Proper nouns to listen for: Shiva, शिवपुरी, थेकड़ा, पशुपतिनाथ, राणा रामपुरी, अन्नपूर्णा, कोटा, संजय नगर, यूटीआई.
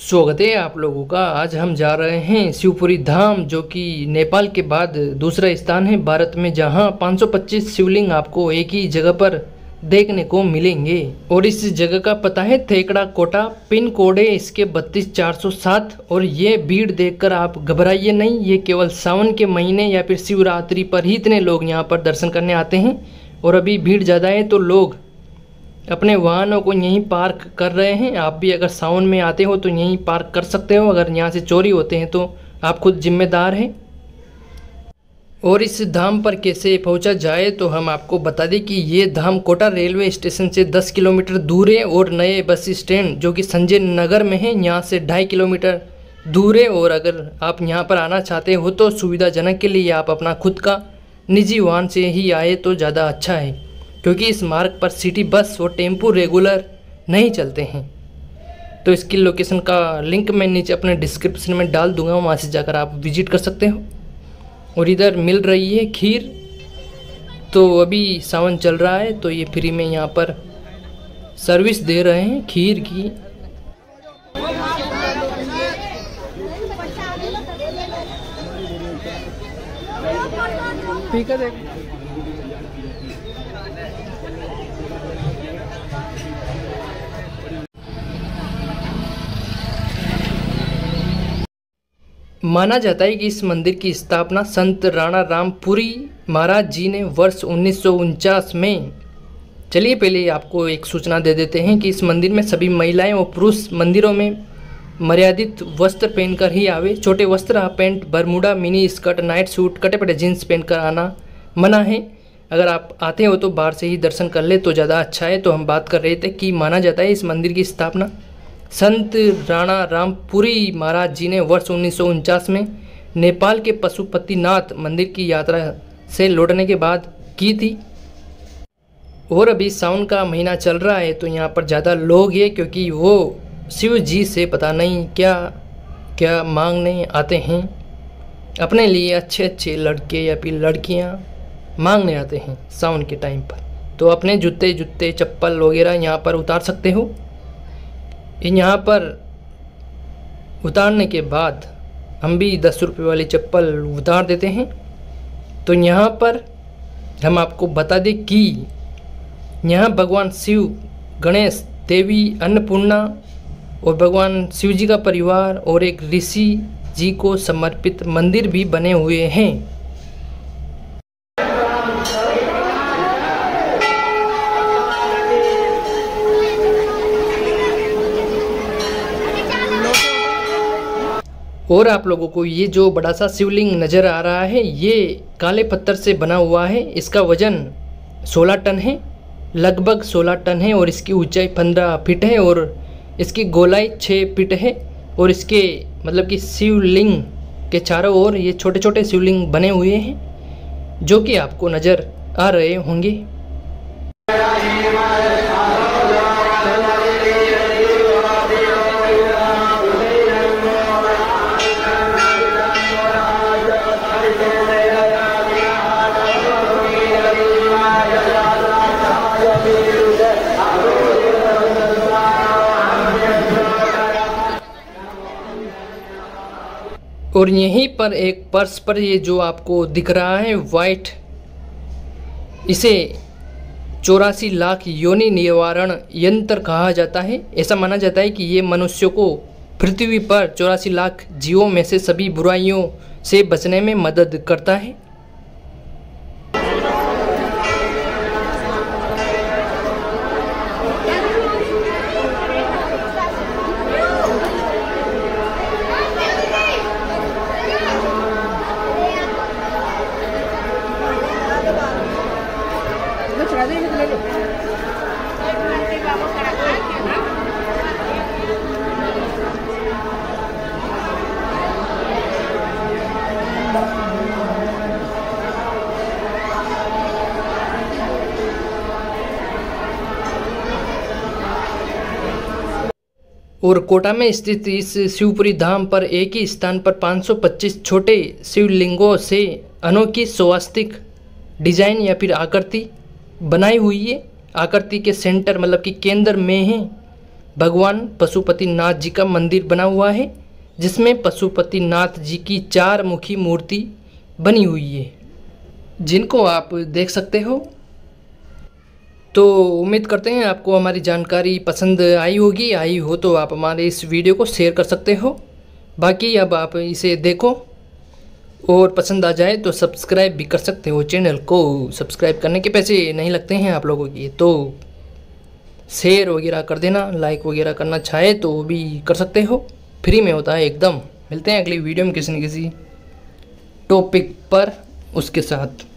स्वागत है आप लोगों का। आज हम जा रहे हैं शिवपुरी धाम, जो कि नेपाल के बाद दूसरा स्थान है भारत में, जहां 525 शिवलिंग आपको एक ही जगह पर देखने को मिलेंगे। और इस जगह का पता है थेकड़ा कोटा, पिन कोड है इसके 32407। और ये भीड़ देखकर आप घबराइए नहीं, ये केवल सावन के महीने या फिर शिवरात्रि पर ही इतने लोग यहाँ पर दर्शन करने आते हैं। और अभी भीड़ ज़्यादा है तो लोग अपने वाहनों को यहीं पार्क कर रहे हैं। आप भी अगर सावन में आते हो तो यहीं पार्क कर सकते हो। अगर यहाँ से चोरी होते हैं तो आप खुद जिम्मेदार हैं। और इस धाम पर कैसे पहुंचा जाए तो हम आपको बता दें कि ये धाम कोटा रेलवे स्टेशन से 10 किलोमीटर दूर है। और नए बस स्टैंड जो कि संजय नगर में है, यहाँ से 2.5 किलोमीटर दूर है। और अगर आप यहाँ पर आना चाहते हो तो सुविधाजनक के लिए आप अपना खुद का निजी वाहन से ही आए तो ज़्यादा अच्छा है, क्योंकि इस मार्ग पर सिटी बस और टेम्पू रेगुलर नहीं चलते हैं। तो इसकी लोकेशन का लिंक मैं नीचे अपने डिस्क्रिप्शन में डाल दूंगा, वहाँ से जाकर आप विजिट कर सकते हो। और इधर मिल रही है खीर, तो अभी सावन चल रहा है तो ये फ्री में यहाँ पर सर्विस दे रहे हैं खीर की। माना जाता है कि इस मंदिर की स्थापना संत राणा रामपुरी महाराज जी ने वर्ष 1949 में। चलिए पहले आपको एक सूचना दे देते हैं कि इस मंदिर में सभी महिलाएं और पुरुष मंदिरों में मर्यादित वस्त्र पहनकर ही आवे। छोटे वस्त्र, half pant, Bermuda, mini skirt, night suit, कटे पटे जीन्स पहनकर आना मना है। अगर आप आते हो तो बाहर से ही दर्शन कर ले तो ज़्यादा अच्छा है। तो हम बात कर रहे थे कि माना जाता है इस मंदिर की स्थापना संत राणा रामपुरी महाराज जी ने वर्ष 1949 में नेपाल के पशुपतिनाथ मंदिर की यात्रा से लौटने के बाद की थी। और अभी सावन का महीना चल रहा है तो यहाँ पर ज़्यादा लोग हैं, क्योंकि वो शिव जी से पता नहीं क्या क्या मांगने आते हैं। अपने लिए अच्छे अच्छे लड़के या फिर लड़कियाँ मांगने आते हैं सावन के टाइम पर। तो अपने जूते चप्पल वगैरह यहाँ पर उतार सकते हो। यहाँ पर उतारने के बाद हम भी 10 रुपये वाली चप्पल उतार देते हैं। तो यहाँ पर हम आपको बता दें कि यहाँ भगवान शिव, गणेश, देवी अन्नपूर्णा और भगवान शिव जी का परिवार और एक ऋषि जी को समर्पित मंदिर भी बने हुए हैं। और आप लोगों को ये जो बड़ा सा शिवलिंग नज़र आ रहा है ये काले पत्थर से बना हुआ है। इसका वजन 16 टन है, लगभग 16 टन है। और इसकी ऊंचाई 15 फीट है और इसकी गोलाई 6 फीट है। और इसके मतलब कि शिवलिंग के चारों ओर ये छोटे छोटे शिवलिंग बने हुए हैं जो कि आपको नज़र आ रहे होंगे। और यहीं पर एक पर्स पर ये जो आपको दिख रहा है वाइट, इसे 84 लाख योनि निवारण यंत्र कहा जाता है। ऐसा माना जाता है कि ये मनुष्यों को पृथ्वी पर 84 लाख जीवों में से सभी बुराइयों से बचने में मदद करता है। और कोटा में स्थित इस शिवपुरी धाम पर एक ही स्थान पर 525 छोटे शिवलिंगों से अनोखी स्वास्तिक डिजाइन या फिर आकृति बनाई हुई है। आकृति के सेंटर मतलब कि केंद्र में है भगवान पशुपतिनाथ जी का मंदिर बना हुआ है, जिसमें पशुपतिनाथ जी की चार मुखी मूर्ति बनी हुई है, जिनको आप देख सकते हो। तो उम्मीद करते हैं आपको हमारी जानकारी पसंद आई होगी। आई हो तो आप हमारे इस वीडियो को शेयर कर सकते हो। बाकी अब आप इसे देखो और पसंद आ जाए तो सब्सक्राइब भी कर सकते हो। चैनल को सब्सक्राइब करने के पैसे नहीं लगते हैं आप लोगों के, तो शेयर वगैरह कर देना। लाइक वगैरह करना चाहे तो वो भी कर सकते हो, फ्री में होता है एकदम। मिलते हैं अगली वीडियो में किसी न किसी टॉपिक पर उसके साथ।